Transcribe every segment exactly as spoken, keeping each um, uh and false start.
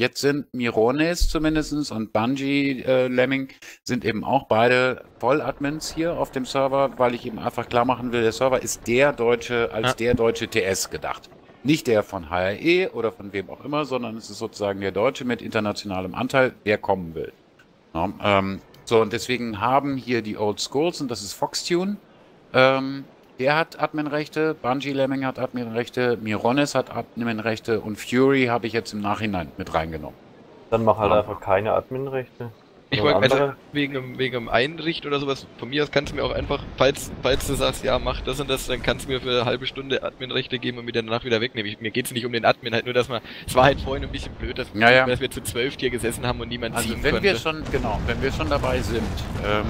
Jetzt sind Mironis zumindest und Bungie äh, Lemming sind eben auch beide Volladmins hier auf dem Server, weil ich eben einfach klar machen will, der Server ist der deutsche, als ja. der deutsche T S gedacht. Nicht der von H R E oder von wem auch immer, sondern es ist sozusagen der Deutsche mit internationalem Anteil, der kommen will. Ja, ähm, so, und deswegen haben hier die Old Schools, und das ist Foxtune, ähm, der hat Adminrechte, Bungie Lemming hat Adminrechte, Mironis hat Adminrechte und Fury habe ich jetzt im Nachhinein mit reingenommen. Dann mach halt ja. einfach keine Adminrechte. Ich wollte also wegen, wegen dem Einricht oder sowas, von mir aus kannst du mir auch einfach, falls, falls du sagst, ja, mach das und das, dann kannst du mir für eine halbe Stunde Adminrechte geben und mir danach wieder wegnehmen. Ich, mir geht es nicht um den Admin, halt nur, dass man, es war halt vorhin ein bisschen blöd, dass, ja, ja. dass wir zu zwölf hier gesessen haben und niemand also ziehen wenn konnte. Wir schon, genau, wenn wir schon dabei sind, ähm,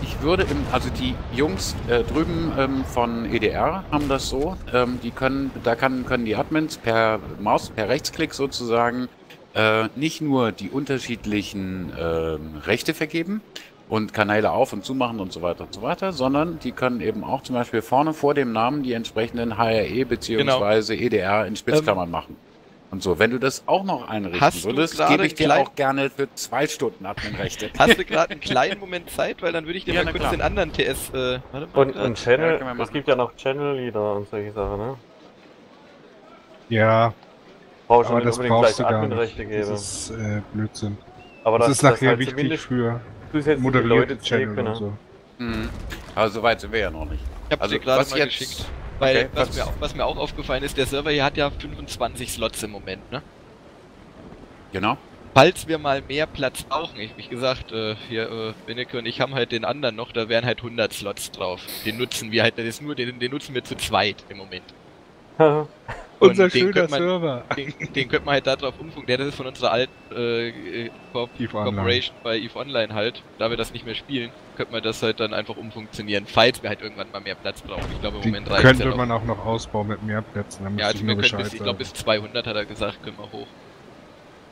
ich würde, im, also die Jungs äh, drüben ähm, von E D R haben das so, ähm, die können, da kann, können die Admins per Maus, per Rechtsklick sozusagen, Äh, nicht nur die unterschiedlichen äh, Rechte vergeben und Kanäle auf- und zumachen und so weiter und so weiter, sondern die können eben auch zum Beispiel vorne vor dem Namen die entsprechenden H R E bzw. Genau. E D R in Spitzklammern ähm. machen. Und so, wenn du das auch noch einrichten Hast würdest, gebe ich dir auch gerne für zwei Stunden Adminrechte. Hast du gerade einen kleinen Moment Zeit, weil dann würde ich dir ja, mal kurz klar. den anderen T S... Äh, warte mal, und und Channel, ja, es gibt ja noch Channel-Leader und solche Sachen, ne? Ja... Brauch aber das brauchst du gar nicht, geben. Das ist äh, Blödsinn. Aber das, das ist nachher das halt wichtig für moderierte Channel und so. Mhm. Aber so weit sind wir ja noch nicht. Ich hab's also, dir gerade mal jetzt... geschickt, weil okay, was, was, mir auch, was mir auch aufgefallen ist, der Server hier hat ja fünfundzwanzig Slots im Moment, ne? Genau. Falls wir mal mehr Platz brauchen, ich wie gesagt, äh, hier äh, Wenike und ich haben halt den anderen noch, da wären halt hundert Slots drauf. Den nutzen wir halt, das ist nur, den, den nutzen wir zu zweit im Moment. Und unser schöner man, Server. Den, den könnte man halt da drauf umfunken. Der das ist von unserer alten äh, Corporation bei Eve Online halt. Da wir das nicht mehr spielen, könnte man das halt dann einfach umfunktionieren, falls wir halt irgendwann mal mehr Platz brauchen. Ich glaube, im Die Moment reicht könnte ja man auch noch ausbauen mit mehr Plätzen. Dann ja, also ich, wir können bis, ich glaube, bis zweihundert hat er gesagt, können wir hoch.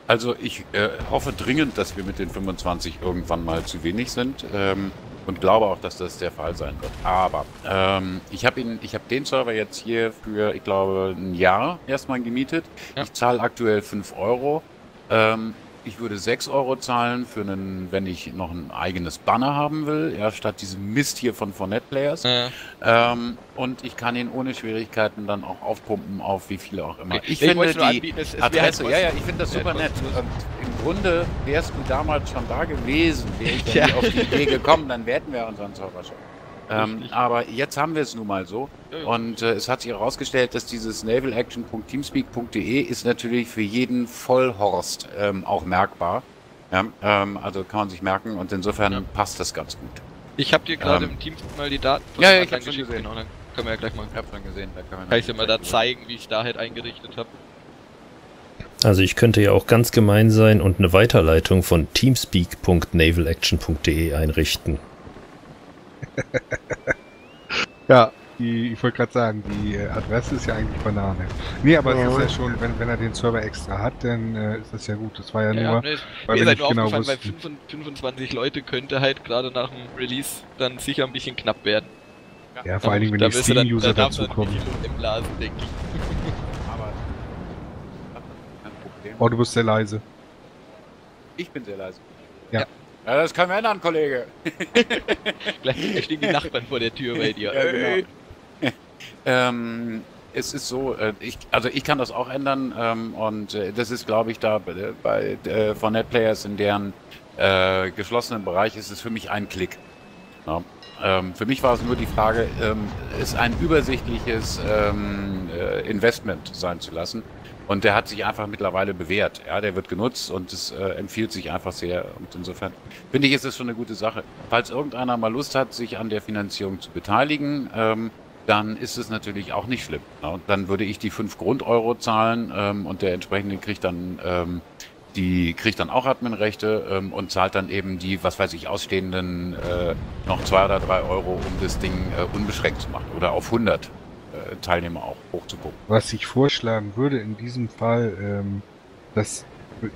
Also ich äh, hoffe dringend, dass wir mit den fünfundzwanzig irgendwann mal zu wenig sind. Ähm, Und glaube auch, dass das der Fall sein wird. Aber ähm, ich habe ihn, ich habe den Server jetzt hier für, ich glaube, ein Jahr erstmal gemietet. Ja. Ich zahle aktuell fünf Euro. Ähm, ich würde sechs Euro zahlen für einen, wenn ich noch ein eigenes Banner haben will, ja, statt diesem Mist hier von Fournet Players. Ja. Ähm, und ich kann ihn ohne Schwierigkeiten dann auch aufpumpen auf wie viele auch immer. Okay. Ich, ich finde die anbieten, es, es Adresse, halt ja, ja, ich finde das super nett. Runde wärst du damals schon da gewesen, wäre ich dann ja. auf die Idee gekommen, dann wären wir unseren Server schon. Ähm, aber jetzt haben wir es nun mal so und äh, es hat sich herausgestellt, dass dieses naval action punkt teamspeak punkt de ist natürlich für jeden Vollhorst ähm, auch merkbar. Ja, ähm, also kann man sich merken und insofern ja. passt das ganz gut. Ich habe dir gerade ähm, im Team mal die Daten von ja, ja, ich habe schon gesehen. Genau, dann können wir ja gleich mal einen gesehen. Da kann, kann ich dir mal da zeigen, wie ich da halt eingerichtet habe. Also ich könnte ja auch ganz gemein sein und eine Weiterleitung von teamspeak punkt naval action punkt de einrichten. Ja, die, ich wollte gerade sagen, die Adresse ist ja eigentlich Banane. Nee, aber oh. es ist ja schon, wenn, wenn er den Server extra hat, dann äh, ist das ja gut. Das war ja, ja nur... Ja, weil mir seid nur genau aufgefallen, wusste. Bei fünfundzwanzig Leute könnte halt gerade nach dem Release dann sicher ein bisschen knapp werden. Ja, ja vor allen Dingen, wenn da die Steam-User da dazukommen. Da Oh, du bist sehr leise. Ich bin sehr leise. Ja. Ja, das können wir ändern, Kollege. Gleich stehen die Nachbarn vor der Tür bei dir. Ja, genau. ähm, es ist so, ich, also ich kann das auch ändern ähm, und das ist, glaube ich, da bei äh, Fournet Players in deren äh, geschlossenen Bereich ist es für mich ein Klick. Ja. Ähm, für mich war es nur die Frage, ähm, es ein übersichtliches ähm, Investment sein zu lassen. Und der hat sich einfach mittlerweile bewährt. Ja, der wird genutzt und es äh, empfiehlt sich einfach sehr. Und insofern finde ich, ist das schon eine gute Sache. Falls irgendeiner mal Lust hat, sich an der Finanzierung zu beteiligen, ähm, dann ist es natürlich auch nicht schlimm. Ne? Und dann würde ich die fünf Grund-Euro zahlen ähm, und der entsprechende kriegt dann ähm, die kriegt dann auch Adminrechte ähm, und zahlt dann eben die, was weiß ich, ausstehenden äh, noch zwei oder drei Euro, um das Ding äh, unbeschränkt zu machen oder auf hundert. Teilnehmer auch hochzugucken. Was ich vorschlagen würde in diesem Fall, ähm, das,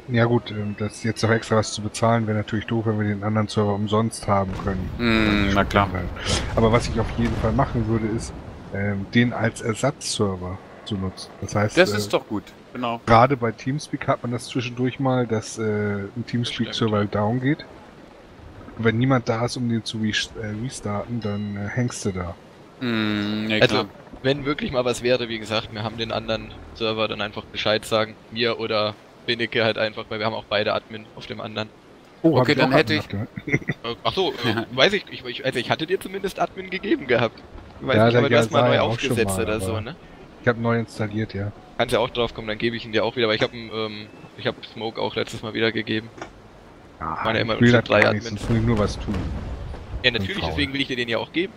ja gut, das jetzt noch extra was zu bezahlen, wäre natürlich doof, wenn wir den anderen Server umsonst haben können. Mm, na klar. Aber was ich auf jeden Fall machen würde, ist, ähm, den als Ersatzserver zu nutzen. Das heißt, das ist äh, doch gut, genau. Gerade bei Teamspeak hat man das zwischendurch mal, dass äh, ein Teamspeak-Server down geht. Und wenn niemand da ist, um den zu restarten, dann äh, hängst du da. Mm, ja, also, wenn wirklich mal was wäre, wie gesagt, wir haben den anderen Server dann einfach Bescheid sagen, mir oder Wenike halt einfach, weil wir haben auch beide Admin auf dem anderen. Oh, okay, dann hätte ich... Achso, ja. weiß ich, ich, also ich hatte dir zumindest Admin gegeben gehabt. Ich weiß ja, nicht, aber du hast mal neu aufgesetzt mal, oder so, ne? Ich habe neu installiert, ja. Kannst ja auch drauf kommen, dann gebe ich ihn dir auch wieder, weil ich habe ähm, ich hab Smoke auch letztes Mal wieder gegeben. Ja, ich meine immer ich will das drei Admins. Sonst will ich nur was tun. Ja, natürlich, deswegen will ich dir den ja auch geben.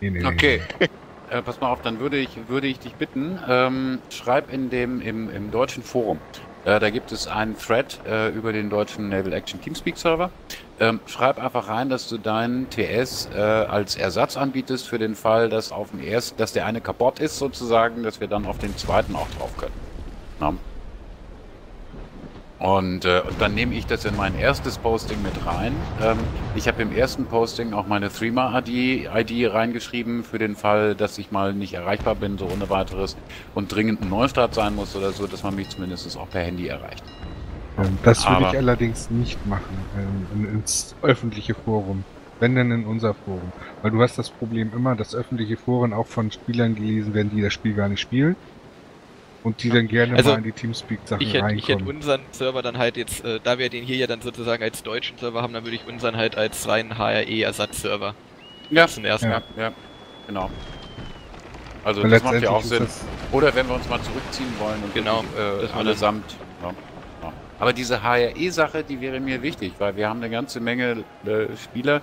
Nee, nee, okay. Nee, nee. Äh, pass mal auf, dann würde ich, würde ich dich bitten, ähm, schreib in dem, im, im deutschen Forum. Äh, da gibt es einen Thread äh, über den deutschen Naval Action Teamspeak Server. Ähm, schreib einfach rein, dass du deinen T S äh, als Ersatz anbietest für den Fall, dass auf dem ersten, dass der eine kaputt ist sozusagen, dass wir dann auf den zweiten auch drauf können. Na? Und, äh, und dann nehme ich das in mein erstes Posting mit rein. Ähm, ich habe im ersten Posting auch meine Threema I D reingeschrieben für den Fall, dass ich mal nicht erreichbar bin, so ohne weiteres, und dringend ein Neustart sein muss oder so, dass man mich zumindest auch per Handy erreicht. Ähm, das würde ich allerdings nicht machen, ähm, ins öffentliche Forum, wenn denn in unser Forum. Weil du hast das Problem immer, dass öffentliche Foren auch von Spielern gelesen werden, die das Spiel gar nicht spielen. Und die dann gerne also mal in die Teamspeak-Sachen reinkommen. Ich hätte unseren Server dann halt jetzt, äh, da wir den hier ja dann sozusagen als deutschen Server haben, dann würde ich unseren halt als reinen H R E-Ersatzserver. Ja. Ja, ja, genau. Also und das macht ja auch Sinn. Oder wenn wir uns mal zurückziehen wollen und genau, äh, das allesamt. Ja. Ja. Aber diese H R E-Sache, die wäre mir wichtig, weil wir haben eine ganze Menge äh, Spieler,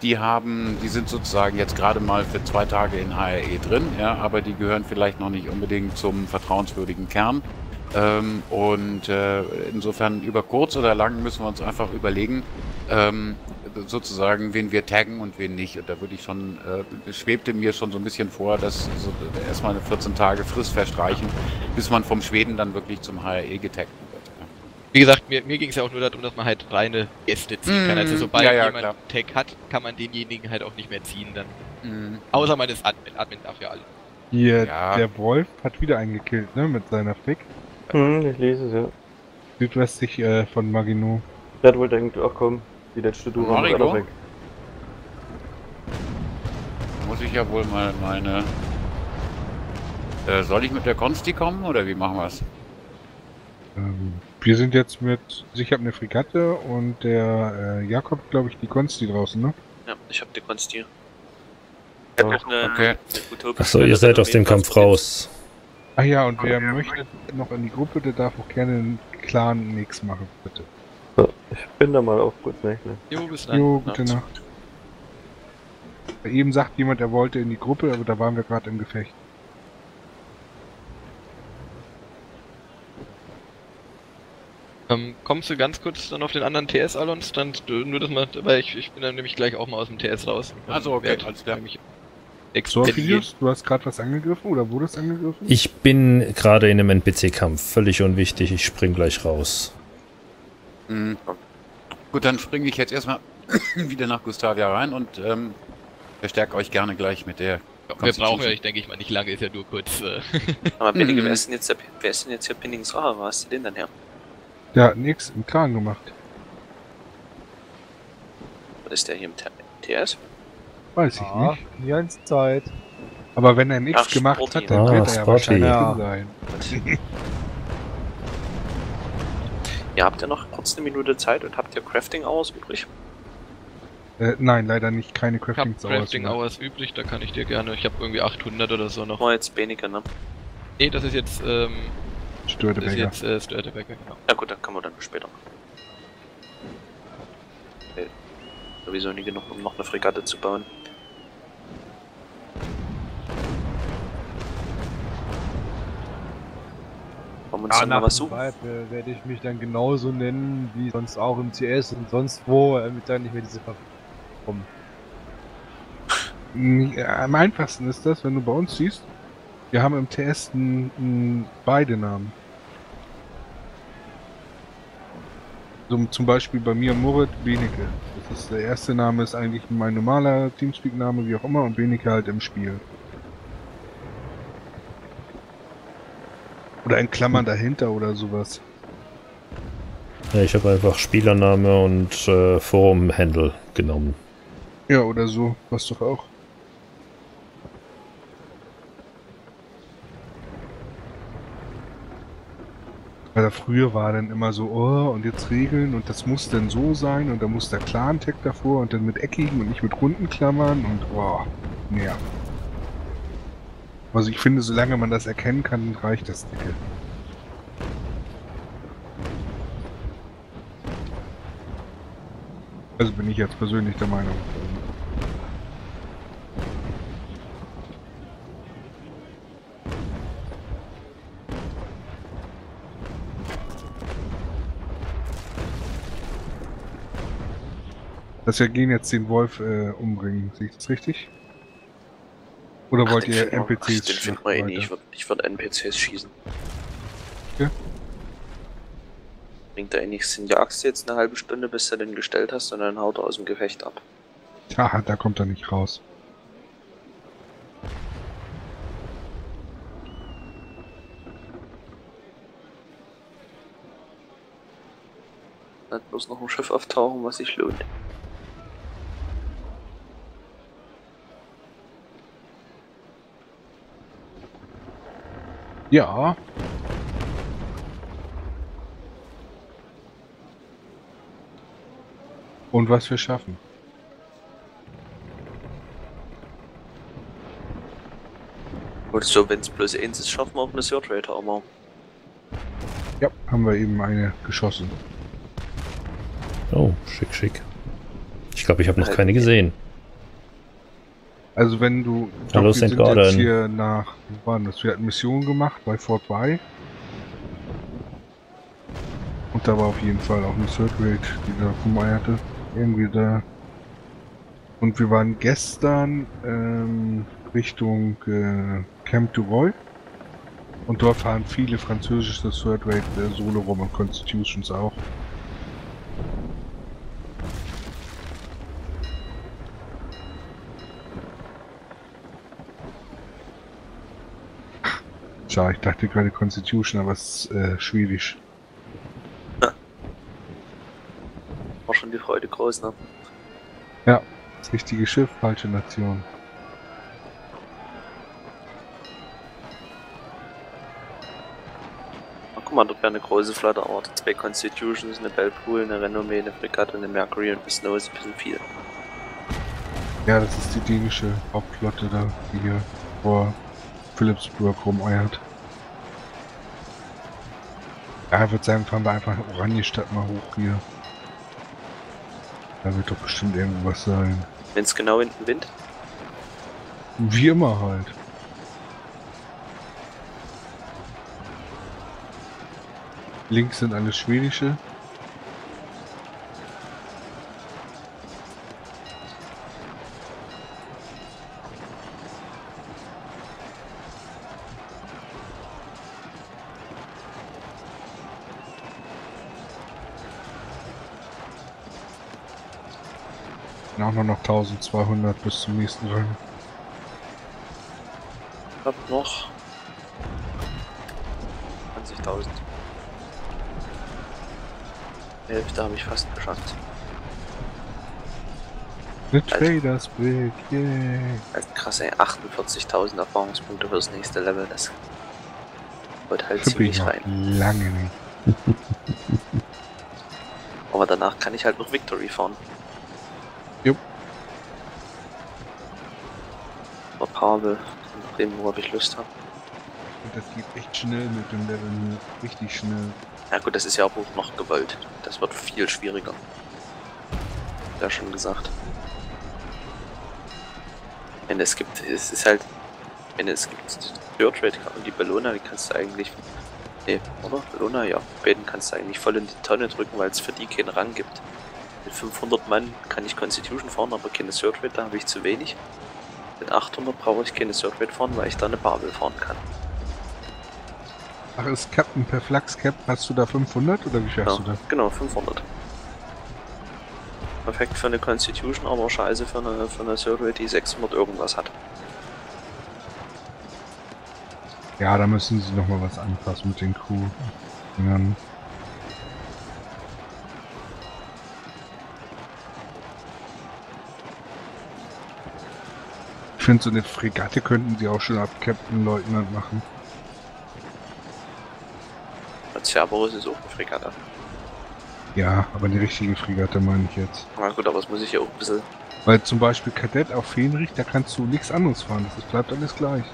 die haben, die sind sozusagen jetzt gerade mal für zwei Tage in H R E drin, ja, aber die gehören vielleicht noch nicht unbedingt zum vertrauenswürdigen Kern. Ähm, und äh, insofern über kurz oder lang müssen wir uns einfach überlegen, ähm, sozusagen, wen wir taggen und wen nicht. Und da würde ich schon, äh, schwebte mir schon so ein bisschen vor, dass so erstmal eine vierzehn Tage Frist verstreichen, bis man vom Schweden dann wirklich zum H R E getaggt wird. Ja. Wie gesagt, mir, mir ging es ja auch nur darum, dass man halt reine Gäste ziehen mmh, kann. Also sobald ja, ja, jemand klar. einen Tag hat, kann man denjenigen halt auch nicht mehr ziehen dann. Mmh. Außer man ist Admin. Admin darf ja alle. Hier, ja. Der Wolf hat wieder einen gekillt, ne? Mit seiner Fick. Hm, ich lese es, ja. Südwestlich äh, von Maginot. Der wollte irgendwie auch kommen. Die letzte Dura war auch weg. Muss ich ja wohl mal meine... Äh, soll ich mit der Consti kommen oder wie machen wir's? Ähm... Wir sind jetzt mit, ich habe eine Fregatte und der äh, Jakob, glaube ich, die Konsti draußen, ne? Ja, ich habe die Konsti. Ich hab noch eine, okay. eine Achso, ihr seid aus dem Kampf raus. Ach ja, und wer okay. möchte noch in die Gruppe, der darf auch gerne einen klaren Nix machen, bitte. So, ich bin da mal auf gut Nacht. Ne? Jo, bis dann. Jo, gute Nacht. Nacht. Eben sagt jemand, er wollte in die Gruppe, aber da waren wir gerade im Gefecht. Ähm, kommst du ganz kurz dann auf den anderen T S, Alons? Dann nur das mal, weil ich, ich bin dann nämlich gleich auch mal aus dem T S raus. Also okay, Wert, alles klar. So, Fidius, du hast gerade was angegriffen oder wurdest angegriffen? Ich bin gerade in einem N P C-Kampf, völlig unwichtig, ich spring gleich raus. Mhm. Gut, dann springe ich jetzt erstmal wieder nach Gustavia rein und ähm, verstärke euch gerne gleich mit der. Wir brauchen ja, ich denke ich mal, nicht lange, ist ja nur kurz. Äh Aber Pinning, wer ist denn jetzt der Pinning Server? Wo hast du den dann her? Der hat nichts im Kran gemacht. Was ist der hier im T S? Weiß ich ah, nicht. Die ganze Zeit. Aber wenn er nichts gemacht Sporty, hat, dann ah, wird er ja wahrscheinlich ja. sein. Ja, habt ihr noch kurz eine Minute Zeit und habt ihr Crafting Hours übrig? Äh, nein, leider nicht. Keine Crafting Hours. Ich hab Crafting Hours übrig, da kann ich dir gerne. Ich habe irgendwie achthundert oder so noch. Oh, jetzt weniger, ne? Nee, das ist jetzt, ähm... Störtebecker. Das ist jetzt äh, Störtebecker, genau. Ja gut, dann können wir dann später machen. Okay. Sowieso nie genug, um noch eine Fregatte zu bauen. Wollen wir uns ja, dann nach mal was suchen? Äh, werde ich mich dann genauso nennen, wie sonst auch im C S und sonst wo, damit dann nicht mehr diese Verfahren kommen. Ja, am einfachsten ist das, wenn du bei uns siehst. Wir haben im T S beide Namen. So, zum Beispiel bei mir Murat Wenike. Das ist der erste Name, ist eigentlich mein normaler Teamspeak-Name, wie auch immer, und Wenike halt im Spiel. Oder in Klammern dahinter oder sowas. Ja, ich habe einfach Spielername und äh, Forum-Handle genommen. Ja, oder so. Was doch auch. Weil früher war dann immer so, oh, und jetzt Regeln und das muss dann so sein und da muss der Clan-Tag davor und dann mit eckigen und nicht mit runden Klammern und oh, naja. Also ich finde, solange man das erkennen kann, reicht das dicke. Also bin ich jetzt persönlich der Meinung. Dass wir gehen jetzt den Wolf äh, umbringen, sehe ich das richtig? Oder Ach, wollt ihr N P Cs ach, schießen? Eh ich würde ich würd N P Cs schießen. Ja? Bringt da eh nichts hin. Jagst du jetzt eine halbe Stunde, bis du den gestellt hast und dann haut er aus dem Gefecht ab. Tja, da kommt er nicht raus. Dann bloß noch ein Schiff auftauchen, was sich lohnt. Ja. Und was wir schaffen. Gut, so wenn es bloß eins ist, schaffen wir auch eine Surtrate Armor. Ja, haben wir eben eine geschossen. Oh, schick, schick. Ich glaube, ich habe noch keine gesehen. Also wenn du... Hallo, wir sind jetzt hier nach... Wo waren das? Wir hatten Mission gemacht bei Fort Bay. Und da war auf jeden Fall auch eine Third Rate, die da rumeierte. Irgendwie da... Und wir waren gestern ähm, Richtung äh, Camp du Roy. Und dort fahren viele französische Third Rate äh, Solo rum und Constitutions auch. Ich dachte gerade Constitution, aber es ist äh, schwedisch. Ja. War schon die Freude groß, ne? Ja, das richtige Schiff, falsche Nation. Oh, guck mal, dort wäre eine große Flotte, aber zwei Constitutions, eine Bellpool, eine Renommee, eine Fregatte, eine Mercury und ein Snow ist ein bisschen viel. Ja, das ist die dänische Hauptflotte da, die hier vor Philipsburg rumeiert. Ja, ich würde sagen, fahren wir einfach Oranjestad mal hoch hier. Da wird doch bestimmt irgendwas sein. Wenn es genau hinten Wind? Wie immer halt. Links sind alles schwedische. Auch nur noch zwölfhundert bis zum nächsten Rennen. Ich hab noch zwanzigtausend. Die Hälfte habe ich fast geschafft. Mit Traders Break, yay! Also krass, ey, achtundvierzigtausend Erfahrungspunkte fürs nächste Level, das wird halt ziemlich rein. Lange nicht. Aber danach kann ich halt noch Victory fahren. Habe, nach dem, worauf ich Lust habe. Und das geht echt schnell mit dem Level, richtig schnell. Ja gut, das ist ja auch noch gewollt. Das wird viel schwieriger. Ja, schon gesagt. Wenn es gibt, es ist halt, wenn es gibt, Third-Rate und die Bellona, die kannst du eigentlich, ne, oder? Bellona, ja. Beiden kannst du eigentlich voll in die Tonne drücken, weil es für die keinen Rang gibt. Mit fünfhundert Mann kann ich Constitution fahren, aber keine Third-Rate, da habe ich zu wenig. Mit achthundert brauche ich keine Surfrate fahren, weil ich da eine Babel fahren kann. Ach, ist Captain per Flux Cap, hast du da fünfhundert oder wie viel hast du da? Genau, fünfhundert. Perfekt für eine Constitution, aber scheiße für eine, für eine Surfrate, die sechshundert irgendwas hat. Ja, da müssen sie nochmal was anpassen mit den Crew-Dingern. Ich finde, so eine Fregatte könnten sie auch schon ab Captain Leutnant machen. Als Cerberus ist auch eine Fregatte. Ja, aber die richtige Fregatte meine ich jetzt. Na gut, aber das muss ich ja auch ein bisschen... Weil zum Beispiel Kadett auf Fähnrich, da kannst du nichts anderes fahren. Das bleibt alles gleich.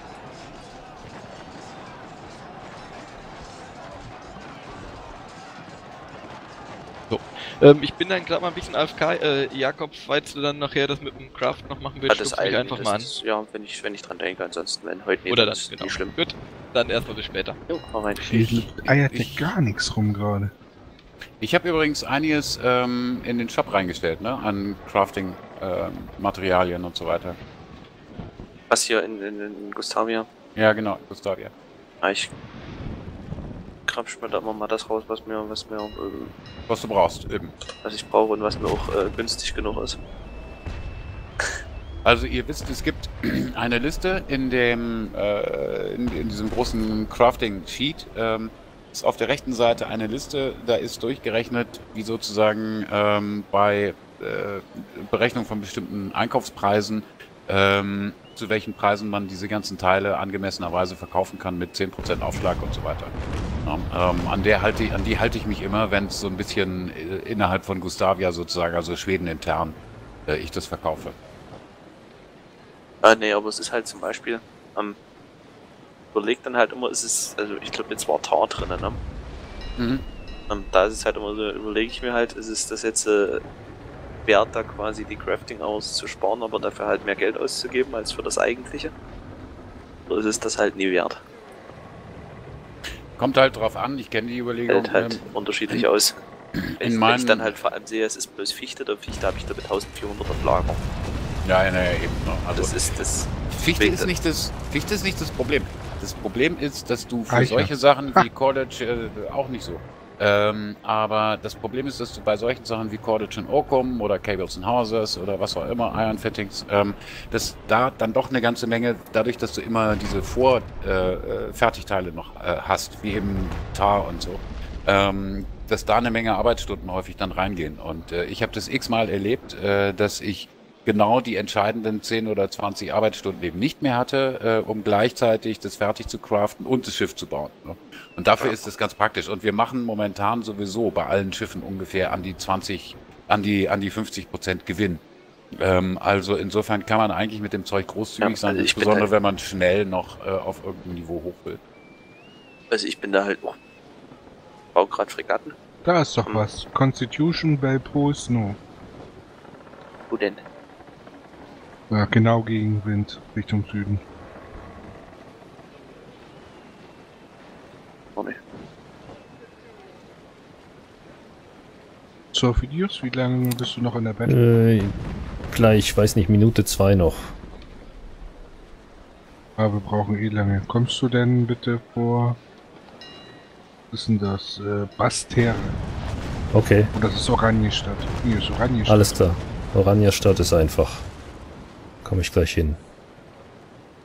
Ähm, ich bin dann gerade mal ein bisschen A F K. Äh, Jakob, falls du dann nachher das mit dem Craft noch machen willst, schubst mich einfach mal an. Ist, ja, wenn ich, wenn ich dran denke, ansonsten, wenn heute nicht. Oder das, ist genau. Nicht schlimm. Gut, dann erstmal bis später. Jo, hau rein. Ich eiert ja gar nichts rum gerade. Ich habe übrigens einiges ähm, in den Shop reingestellt, ne? An Crafting-Materialien ähm, und so weiter. Was hier in, in, in Gustavia? Ja, genau, Gustavia. Ah, ich krapsch mir da immer mal das raus, was mir, was mir auch, ähm, was du brauchst, eben. Was ich brauche und was mir auch äh, günstig genug ist. Also ihr wisst, es gibt eine Liste in dem äh, in, in diesem großen Crafting-Sheet. Ähm, ist auf der rechten Seite eine Liste, da ist durchgerechnet, wie sozusagen ähm, bei äh, Berechnung von bestimmten Einkaufspreisen, ähm, zu welchen Preisen man diese ganzen Teile angemessenerweise verkaufen kann mit zehn Prozent Aufschlag und so weiter. Ja, ähm, an, der halte ich, an die halte ich mich immer, wenn es so ein bisschen äh, innerhalb von Gustavia sozusagen, also Schweden intern, äh, ich das verkaufe. Ah, nee, aber es ist halt zum Beispiel... Ähm überlegt dann halt immer, ist es, also ich glaube jetzt war Tar drin, ne? Mhm. Und da ist es halt immer so, überlege ich mir halt, ist es das jetzt äh, wert, da quasi die Crafting auszusparen, aber dafür halt mehr Geld auszugeben als für das eigentliche? Oder ist es das halt nie wert? Kommt halt drauf an, ich kenne die Überlegung. Hält halt ähm, unterschiedlich in, aus. In wenn ich dann halt vor allem sehe, es ist bloß Fichte, der Fichte habe ich da mit eintausendvierhundert auf Lager. Ja, ja, ja, eben. Also das ist das. Fichte ist nicht das, Fichte ist nicht das Problem. Das Problem ist, dass du für solche Sachen wie Cordage äh, auch nicht so. Ähm, aber das Problem ist, dass du bei solchen Sachen wie Cordage und Orkum oder Cables and Houses oder was auch immer, Iron Fittings, ähm, dass da dann doch eine ganze Menge, dadurch, dass du immer diese Vorfertigteile äh, noch äh, hast, wie eben Tar und so, ähm, dass da eine Menge Arbeitsstunden häufig dann reingehen. Und äh, ich habe das x-mal erlebt, äh, dass ich genau die entscheidenden zehn oder zwanzig Arbeitsstunden eben nicht mehr hatte, äh, um gleichzeitig das fertig zu craften und das Schiff zu bauen. Ne? Und dafür ist das ganz praktisch. Und wir machen momentan sowieso bei allen Schiffen ungefähr an die zwanzig, an die, an die fünfzig Prozent Gewinn. Ähm, also insofern kann man eigentlich mit dem Zeug großzügig ja, sein, also insbesondere halt, wenn man schnell noch äh, auf irgendein Niveau hoch will. Also ich bin da halt auch, baue gerade Fregatten. Da ist doch hm. was. Constitution Bell Post, no. Wo denn? Ja, genau gegen Wind, Richtung Süden. Oh ne. So, Fidius, wie lange bist du noch in der Battle? Äh, gleich, weiß nicht, Minute zwei noch. Aber wir brauchen eh lange. Kommst du denn bitte vor... Was ist denn das? Äh, Bastere. Okay. Und das ist Oranjestad. Hier ist Oranjestad. Alles klar. Oranjestad ist einfach. Komme ich gleich hin.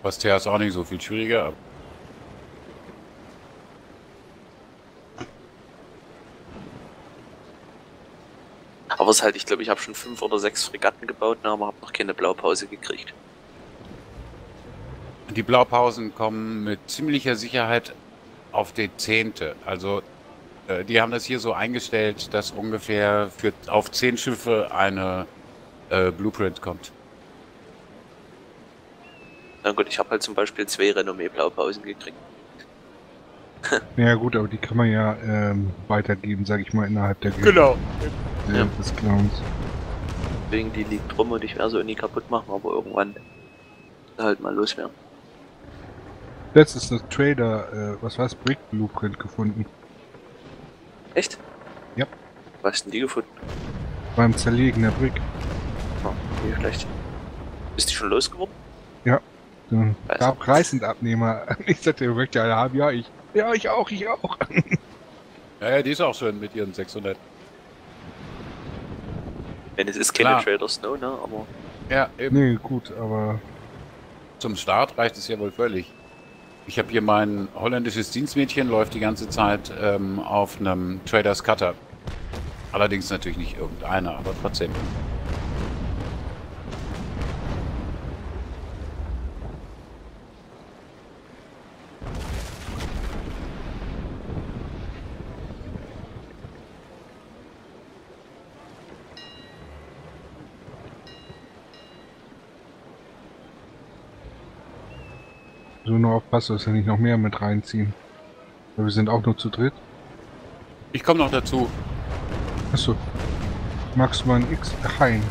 Bastere ist auch nicht so viel schwieriger. Aber es ist halt, ich glaube, ich habe schon fünf oder sechs Fregatten gebaut, aber habe noch keine Blaupause gekriegt. Die Blaupausen kommen mit ziemlicher Sicherheit auf die zehnte. Also äh, die haben das hier so eingestellt, dass ungefähr für, auf zehn Schiffe eine äh, Blueprint kommt. Na gut, ich habe halt zum Beispiel zwei Renommee-Blaupausen gekriegt. Ja gut, aber die kann man ja ähm, weitergeben, sage ich mal, innerhalb der Gegend. Genau. Ja, ja. Das Clowns. Deswegen, die liegt rum und ich werde sie nie kaputt machen, aber irgendwann halt mal loswerden. Letztens noch Trader, äh, was war's, Brick Blueprint gefunden. Echt? Ja. Was hast denn die gefunden? Beim Zerlegen der Brick. Oh, hier vielleicht. Ist die schon losgeworden? Ja. So, gab reißend Abnehmer. Ich sagte, ihr möchtet alle haben, ja, ich. Ja, ich auch, ich auch. Ja, ja, die ist auch schön mit ihren sechshundert. Wenn es ist keine Trader Snow, ne, aber... Ja, eben. Nee, gut, aber... Zum Start reicht es ja wohl völlig. Ich habe hier mein holländisches Dienstmädchen, läuft die ganze Zeit ähm, auf einem Traders Cutter. Allerdings natürlich nicht irgendeiner, aber trotzdem. Nur aufpassen, dass wir nicht noch mehr mit reinziehen. Weil wir sind auch nur zu dritt. Ich komme noch dazu. Achso. Magst du mal ein X? Nein.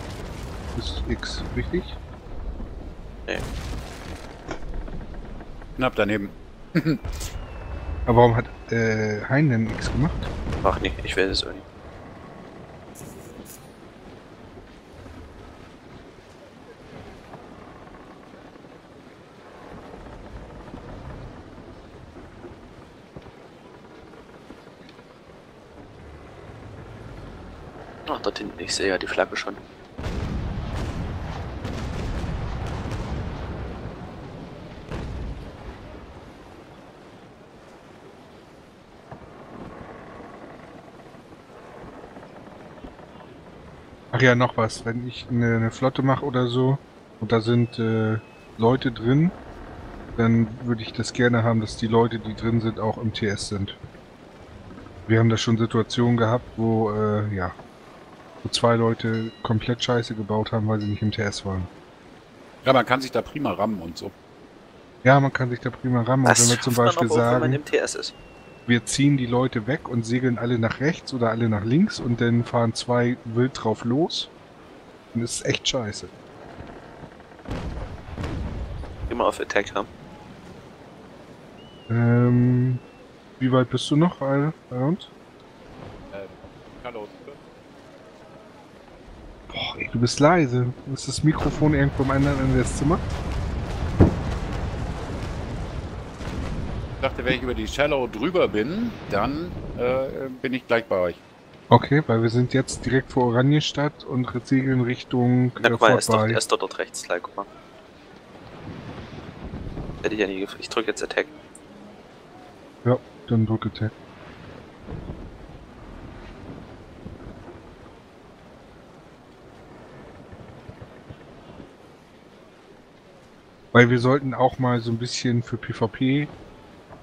Ist X richtig? Nee. Knapp daneben. Aber warum hat äh, Hein denn X gemacht? Mach nicht, ich weiß es auch nicht. Dort hinten, ich sehe ja die Flagge schon. Ach ja, noch was. Wenn ich eine, eine Flotte mache oder so und da sind äh, Leute drin, dann würde ich das gerne haben, dass die Leute, die drin sind, auch im T S sind. Wir haben da schon Situationen gehabt, wo, äh, ja... wo zwei Leute komplett Scheiße gebaut haben, weil sie nicht im T S waren. Ja, man kann sich da prima rammen und so. Ja, man kann sich da prima rammen. Und wenn wir zum Beispiel sagen, wir ziehen die Leute weg und segeln alle nach rechts oder alle nach links und dann fahren zwei wild drauf los. Und das ist echt scheiße. Immer auf Attack haben. Ähm, wie weit bist du noch bei uns? Ey, du bist leise. Ist das Mikrofon irgendwo am anderen Ende des Zimmers? Ich dachte, wenn ich über die Shallow drüber bin, dann äh, bin ich gleich bei euch. Okay, weil wir sind jetzt direkt vor Oranjestad und segeln Richtung äh, Fort Bay. Er ist, doch, er ist doch dort rechts, gleich, guck mal. Hätte ich ja nie gefragt. Ich drück jetzt Attack. Ja, dann drück Attack. Weil wir sollten auch mal so ein bisschen für PvP,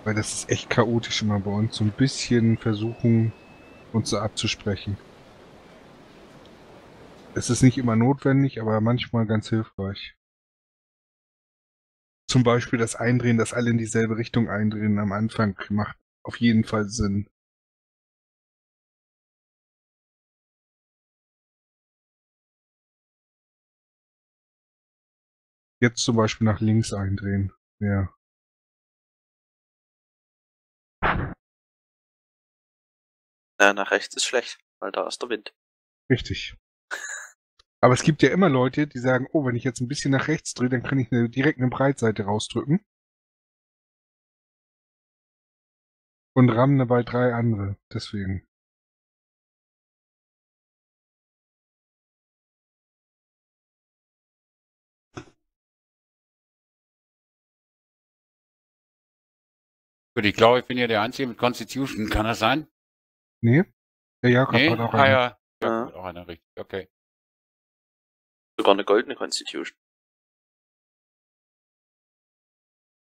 weil das ist echt chaotisch immer bei uns, so ein bisschen versuchen, uns da abzusprechen. Es ist nicht immer notwendig, aber manchmal ganz hilfreich. Zum Beispiel das Eindrehen, dass alle in dieselbe Richtung eindrehen am Anfang, macht auf jeden Fall Sinn. Jetzt zum Beispiel nach links eindrehen. Ja. Ja, nach rechts ist schlecht, weil da ist der Wind. Richtig. Aber es gibt ja immer Leute, die sagen, oh, wenn ich jetzt ein bisschen nach rechts drehe, dann kann ich eine, direkt eine Breitseite rausdrücken. Und rammen dabei drei andere. Deswegen. Ich glaube, ich bin ja der Einzige mit Constitution. Kann das sein? Nee. Der Jakob nee? hat auch ah, eine. Ja. Jakob ja. hat auch eine, richtig. Okay. Sogar eine goldene Constitution.